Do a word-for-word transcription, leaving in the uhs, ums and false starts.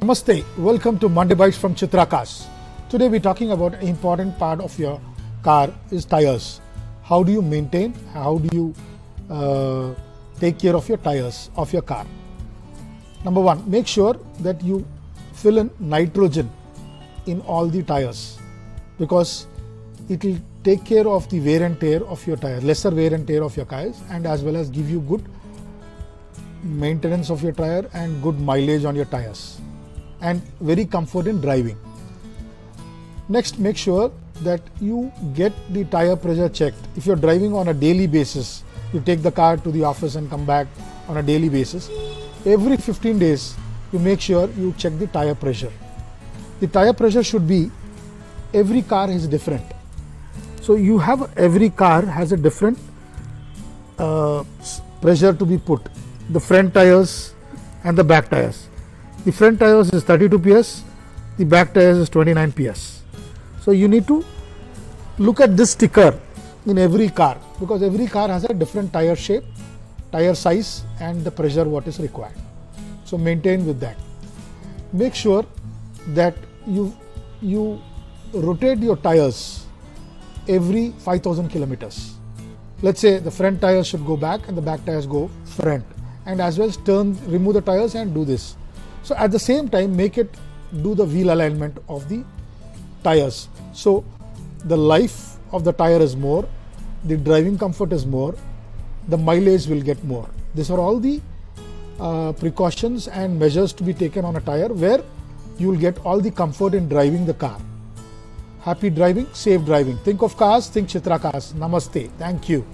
Namaste, welcome to Monday Bites from Chitra Cars. Today we're talking about an important part of your car is tires. How do you maintain, how do you uh, take care of your tires of your car? Number one, make sure that you fill in nitrogen in all the tires, because it will take care of the wear and tear of your tire, lesser wear and tear of your tires, and as well as give you good maintenance of your tire and good mileage on your tires, and very comfort in driving. Next, make sure that you get the tire pressure checked. If you're driving on a daily basis, you take the car to the office and come back on a daily basis, every fifteen days you make sure you check the tire pressure. The tire pressure should be, every car is different, so you have every car has a different uh, pressure to be put. The front tires and the back tires. The front tires is thirty-two P S, the back tires is twenty-nine P S. So you need to look at this sticker in every car, because every car has a different tire shape, tire size, and the pressure what is required. So maintain with that. Make sure that you you rotate your tires every five thousand kilometers. Let's say the front tires should go back and the back tires go front, and as well as turn, remove the tires and do this. So at the same time, make it do the wheel alignment of the tires. So the life of the tire is more, the driving comfort is more, the mileage will get more. These are all the uh, precautions and measures to be taken on a tire, where you will get all the comfort in driving the car. Happy driving, safe driving. Think of cars, think Chitra Cars. Namaste. Thank you.